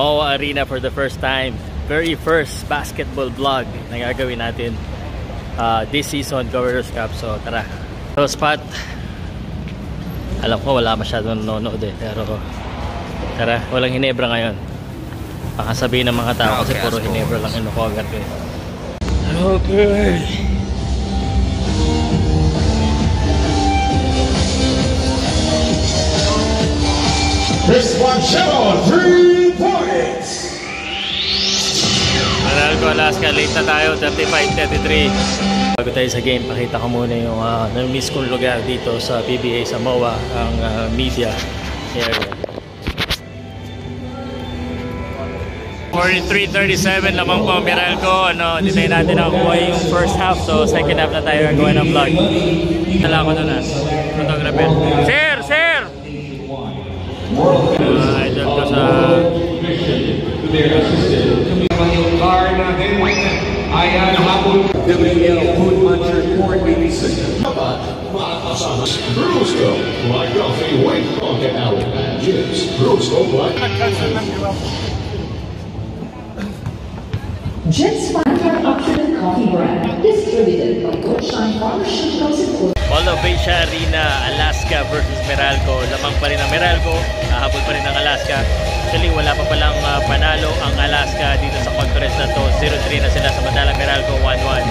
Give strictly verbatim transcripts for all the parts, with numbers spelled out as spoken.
M O A Arena for the first time. Very first basketball vlog na gagawin natin uh, this season, Governor's Cup. So tara. So spot, alam ko wala masyadong nanonood eh, pero tara, walang hinebra ngayon. Pakasabihin ng mga tao kasi puro hinebra lang ino ko agad eh. Okay. This one shot, three points. Meralco, Alaska, late na tayo, thirty-five thirty-three. Bago tayo sa game, pakita ko muna yung uh, na-miss kong lugar dito sa P B A, sa M O A, ang uh, media area. forty-three thirty-seven lamang po Meralco, ano, hindi tayo natin nakakuha yung first half, so second half na tayo gagawin ng vlog. Tala ko doon as photographer. Sir! Sir! Uh, idol ko sa... Jet's fine option coffee brand distributed by Coach Shine Farmership. All of Bay Shah Arena, Alaska versus Meralco. Lamang pa rin ang Meralco, nahabol pa rin ang Alaska. Actually, wala pa palang uh, panalo ang Alaska dito sa conference na to. zero three na sila, samantalang Meralco one one.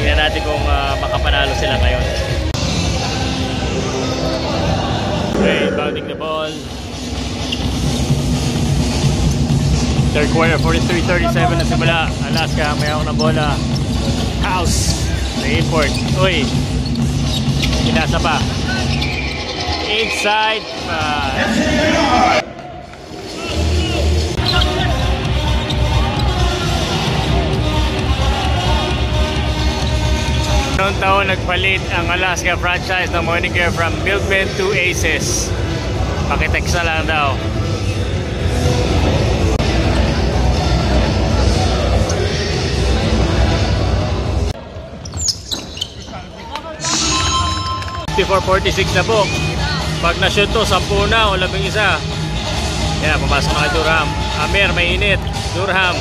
Tingnan natin kung uh, makapanalo sila ngayon. Okay, bounding the ball. Third quarter, forty-three thirty-seven na simula. Alaska, may ako ng bola. House, may import. Uy, pinasa pa. Inside. Uh, Noong taon nagpalit ang Alaska franchise ng Morningcare from Milkman to Aces. Pakiteksa lang daw. fifty-four forty-six na po. Pag na-shoot to, ten na o eleven. Kaya pumasok na kay Durham. Amir, may init. Durham.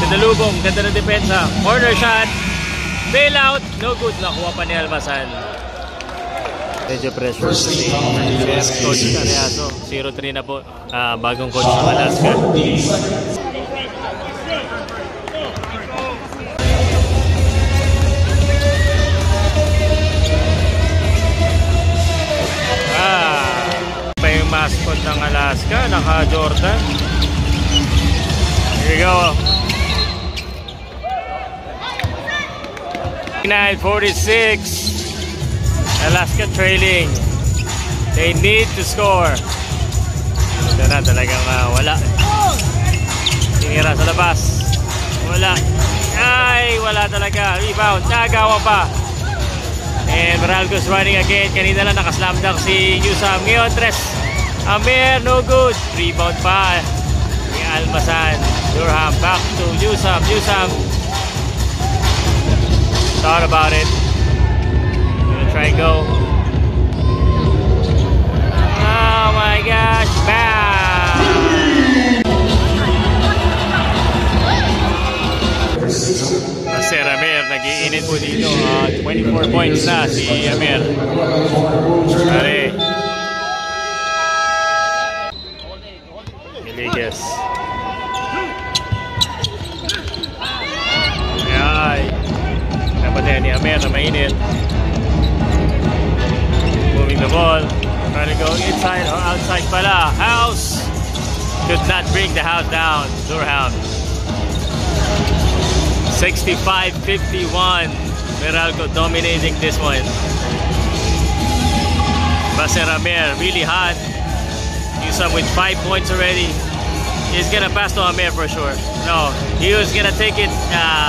Sinalubong, ganda ng depensa. Corner shot. Bailout, no good. Nakuha pa ni Almasan. Medyo pressure. Coach Ariaso, zero three na po. Ah, bagong coach ng Alaska. Ah, may mascot ng Alaska, naka-Jordan. Here we go. forty-six. Alaska trailing. They need to score. Ito na talagang uh, wala. Tingira sa labas. Wala. Ay, wala talaga. Rebound. Nagawa pa. And Meralco's running again. Kanina lang nakaslam dunk si Yusam. Ngayon, tres. Amir, no good. Rebound pa. Ni Almasan. Durham back to Yusam. Yusam. Thought about it. I'm gonna try and go. Oh my gosh, bad! Sir Amir, nag-iinit po dito. Uh, twenty-four points na si Amir. Pare. Miligas. Ay. Napatay ni Amir na mainit. Moving the ball. Trying to go inside or outside pala. House! Could not bring the house down. Durham. sixty-five fifty-one. Meralco dominating this one. Baser Amir really hot. Yusam with five points already. He's gonna pass to Amir for sure. No, he was gonna take it. Uh,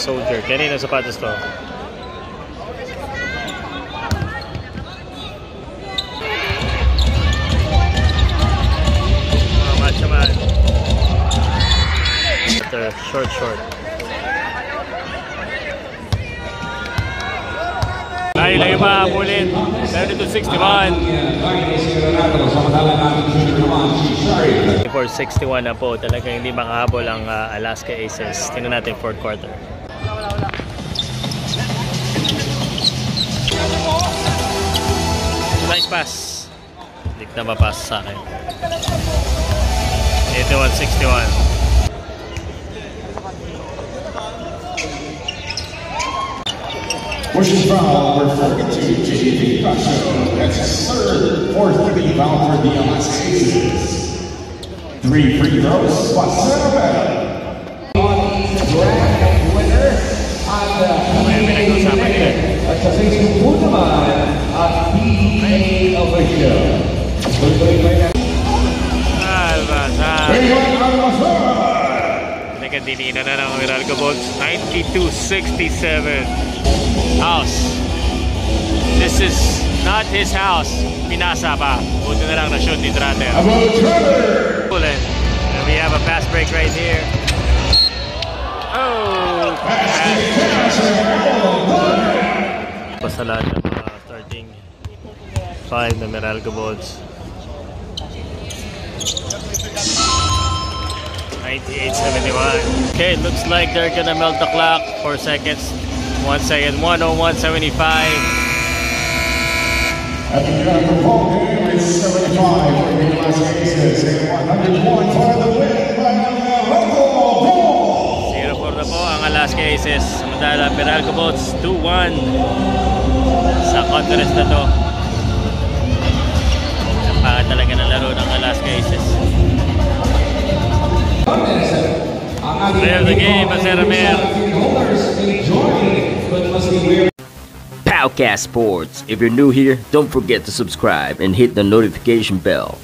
Soldier, kanina sapatos to. Oh, matcha man. Short, short. Layo-layo seventy-five went in, seventy to sixty-one. four sixty-one na po, talaga hindi makahabol ang uh, Alaska Aces. Tingnan natin fourth quarter. Nice pass. Hindi na mapasa sa akin. eighty-one sixty-one. Pushes foul number forty-two, J J Pacho. That's his third, fourth rebound for the Alaska Aces. Three free throws, plus seven. On the grand winner, on the P B A winner, at the sixth Putuman, at P B A official. Alvazar! Nagandinina na ng Meralco Bolts, ninety-two sixty-seven. House. This is not his house. Pinasa pa. Buti na lang na-shoot ni Trater. And we have a fast break right here. Oh! Pasalan ng mga starting five na Meralco Bolts. ninety-eight seventy-one. Okay, it looks like they're gonna melt the clock. Four seconds. One second, one oh one seventy-five. At the end of the ball game, it's seventy-five for the Alaska Aces and one hundred one for the win by Meralco Bolts. Zero for the po ang Alaska Aces. Samantala, Meralco Bolts two one sa contest na to. Napaka talaga ng laro ng Alaska Aces. Player of the game, Amir. Powcast Sports. If you're new here, don't forget to subscribe and hit the notification bell.